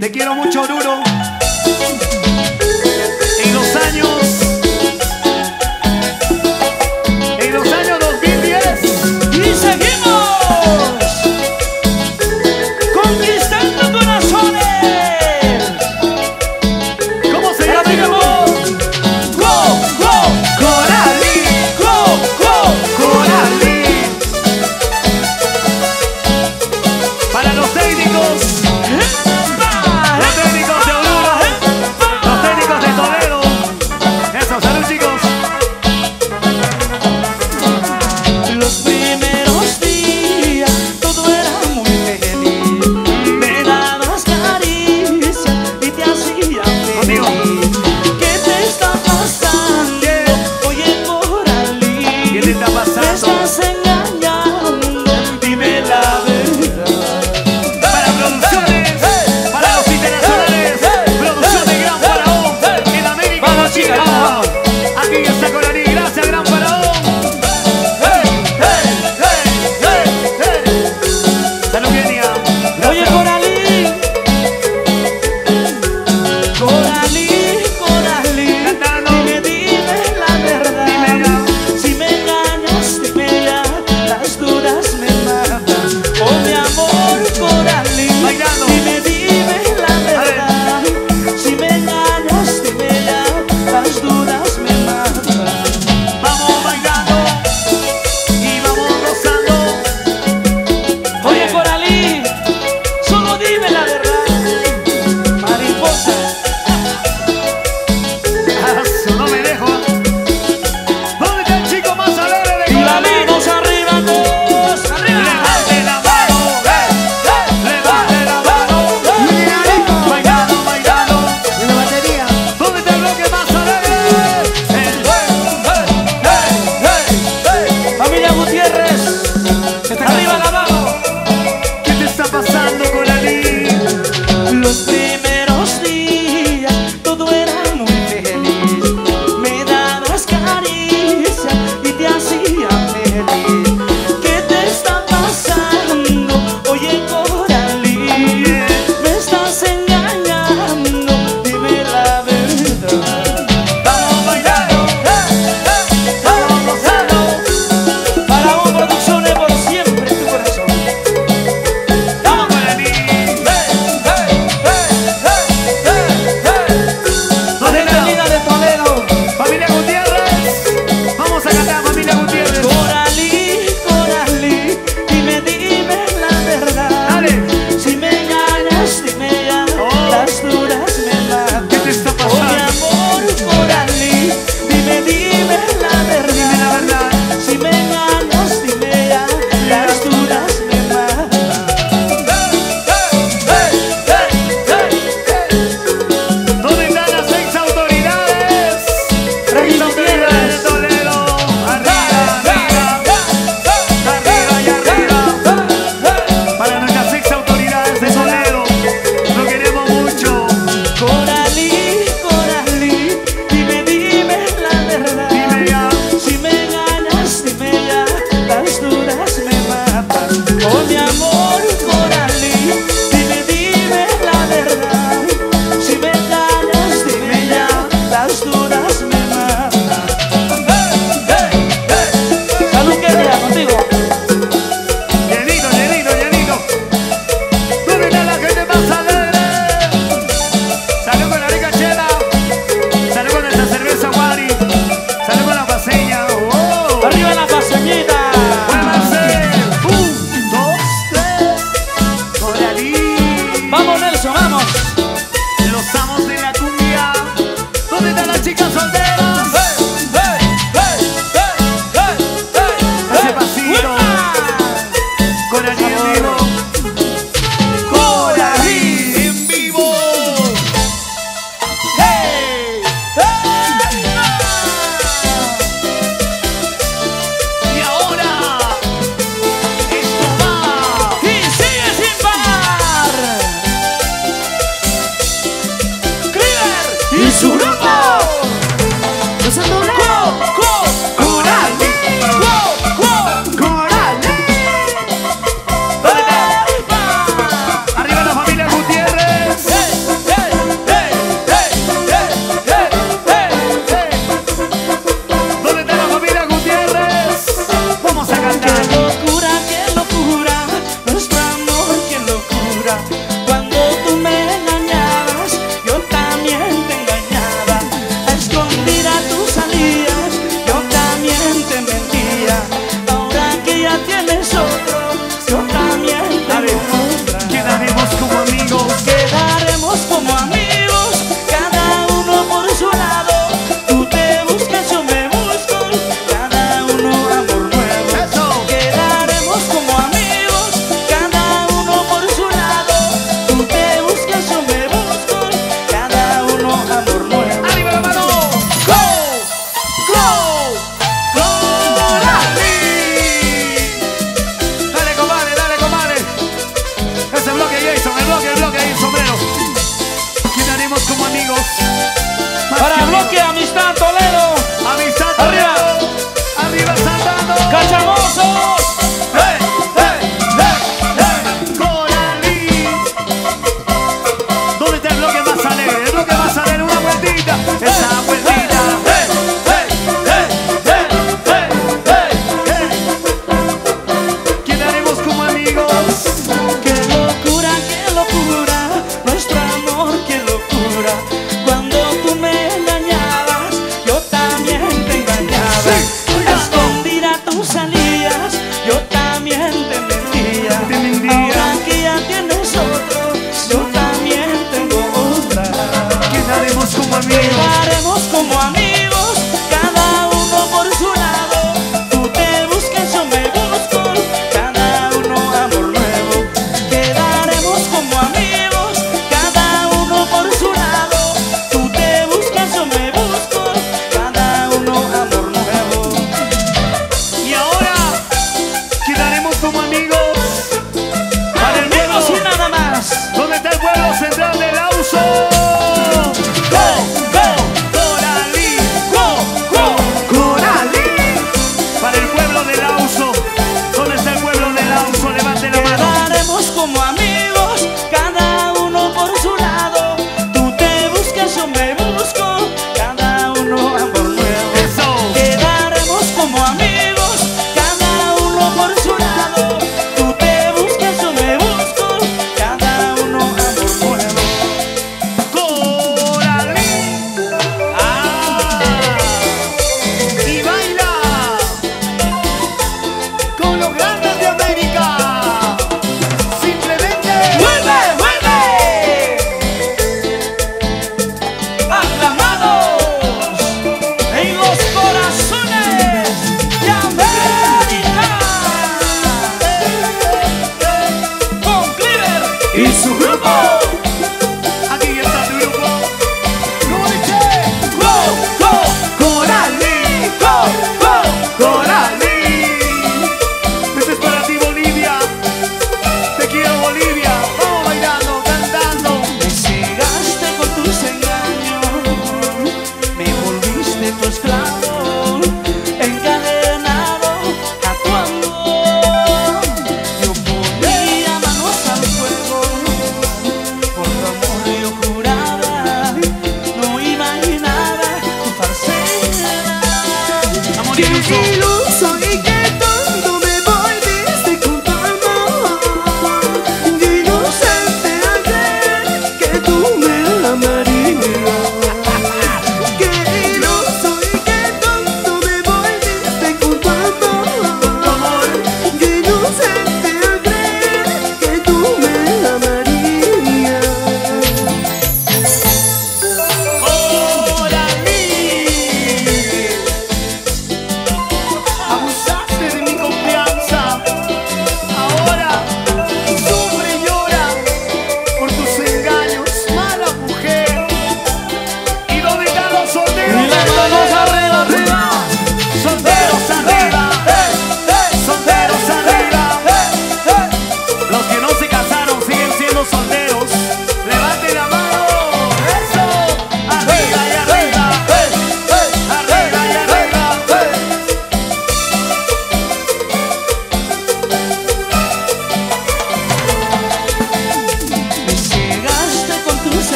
Te quiero mucho, duro. En los años 2010. Y seguimos conquistando corazones. ¿Cómo se llama? Go, go, Coralí. Go, go, Coralí. Para los técnicos. amigos. Para bloque Amistad Toledo. Amistad Toledo. Arriba saltando. Cachamosos. Hey, hey, hey, hey. Coralí. ¿Dónde está el bloque más alegre? El bloque más alegre, una vueltita. Esa vueltita. Hey, hey, hey, hey, hey, hey. Quedaremos como amigos. Qué locura, nuestro amor, qué locura. Cuando tú me engañabas, yo también te engañaba. Sí. Escondida tú salías, yo también te mentía. Ahora que ya tienes otro, yo también tengo otra. Quedaremos como amigos. Quedaremos como amigos, cada uno por su lado. Tú te buscas, yo me busco, cada uno amor nuevo. Quedaremos como amigos, cada uno por su lado. Tú te buscas, yo me busco, cada uno amor nuevo. Y ahora quedaremos como amigos. Para el menos y nada más. ¿Dónde está el pueblo central del Auso?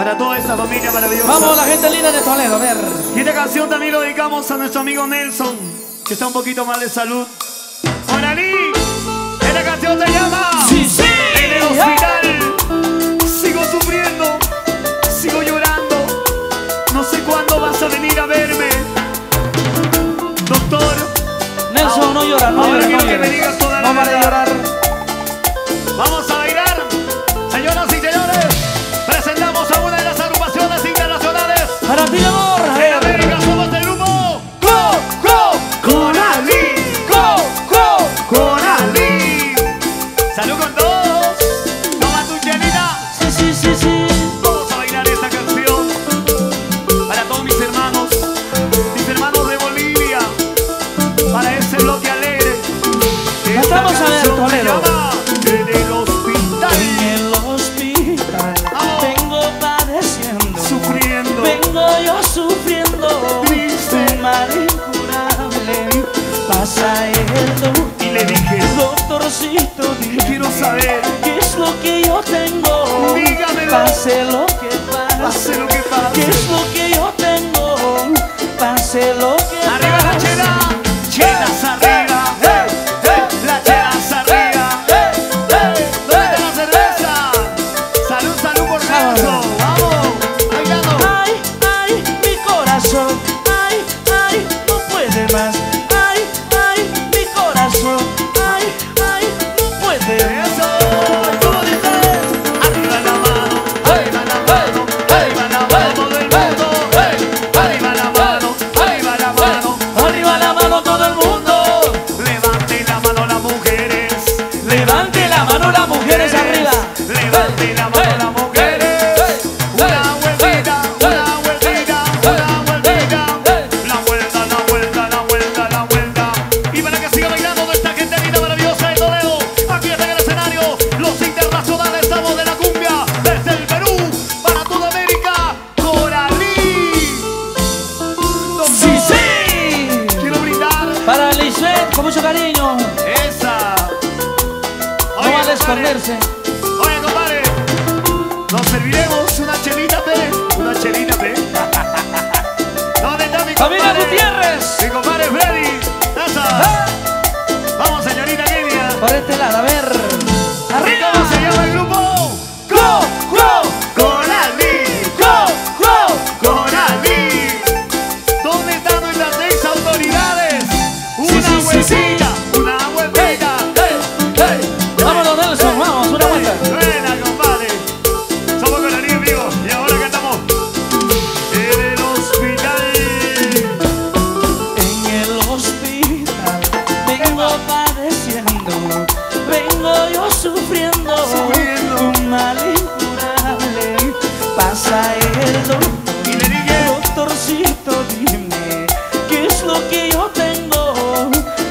para toda esa familia maravillosa. Vamos, la gente linda de Toledo, a ver. Y esta canción también lo dedicamos a nuestro amigo Nelson, que está un poquito mal de salud. ¡Oralí! Esta canción te llama sí, sí. En el hospital sigo sufriendo, sigo llorando. No sé cuándo vas a venir a verme, doctor Nelson. Ahora, no llorar, no llorar, no llorar. No para de llorar. Vamos a bailar, señoras y señores. Presentamos a una de las agrupaciones internacionales. Para ti, amor. En América somos el grupo Go, Go, Coralí. Go, Go, Coralí. Salud con todos. Toma tu chelita. Sí, sí, sí, sí. Vamos a bailar esta canción para todos mis hermanos de Bolivia, para ese bloque alegre. Estamos a ver, Toledo. Y le dije, doctorcito, dime, quiero saber qué es lo que yo tengo. Dígamelo. Pase lo que pase, pase lo que pase, qué es lo que yo tengo. Pase lo que pase. Arriba la chela, chelas arriba, la chelas arriba, la cerveza. Salud, salud por Nelson. Vamos, bailando. Ay, ay, mi corazón. Ay, ay, no puede más. Esconderse. Oye, compadre, nos serviremos una chelita, pe. Una chelita, pe. ¿Dónde está mi compadre? ¡Familia Gutiérrez! Mi compadre Freddy. ¡Ah! Vamos, señorita Kenia. Por este lado, a ver. ¡Arriba! ¿Cómo se llama el grupo? ¡Go, go, Coralí! ¡Go, go, Coralí! ¿Dónde están nuestras 6 autoridades? ¡Una sí, sí, huesita! Sí, sí.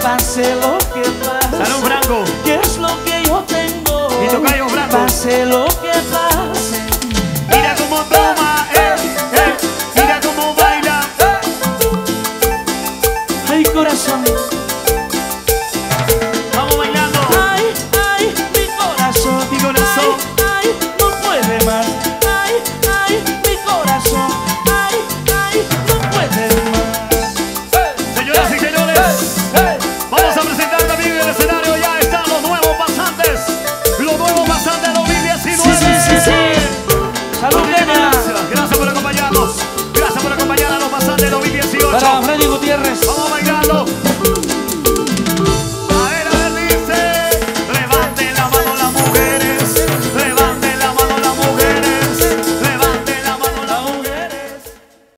Pase lo que pase. Salud, Franco. ¿Qué es lo que yo tengo? Mi tocayo, Franco. Pase lo que pase.